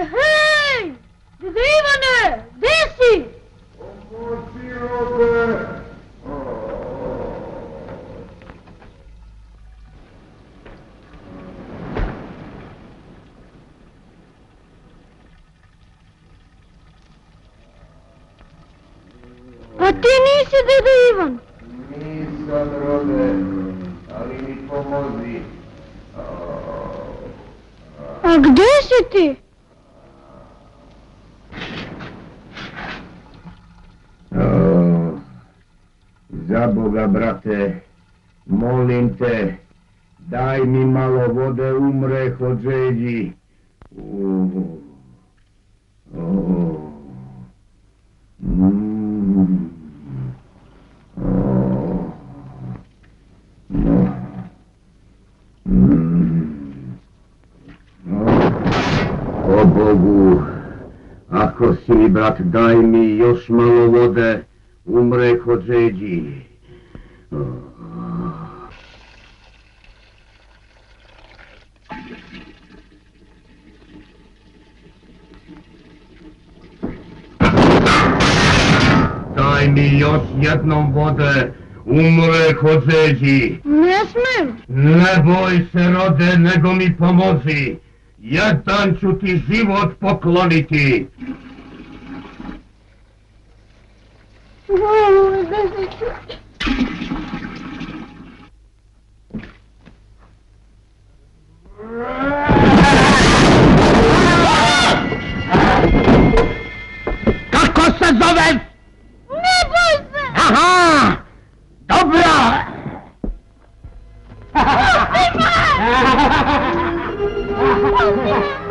Hej, Ivane, gdje si? Pomoći me! Pa ti nisi dede Ivan? Nisam rode, ali mi pomozi. A gdje si ti? Za Boga, brate, molim te, daj mi malo vode, umreh od žeđi. O Bogu, ako si mi, brat, daj mi još malo vode, umreh od žeđi. Daj mi još jednom vode, umreh od žeđi. Ne smijem. Ne boj se, rode, nego mi pomozi. Jedan ću ti život pokloniti. Kako se zoveš? Ne boj se! Aha! Dobro! Pusti me! Pusti me!